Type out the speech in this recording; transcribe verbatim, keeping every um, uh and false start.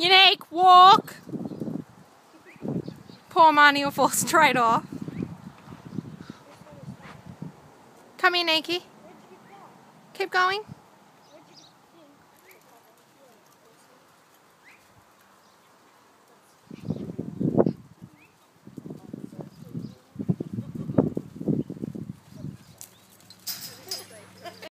Unique, walk! Poor Marnie will fall straight off. Come here, Niki. Keep going.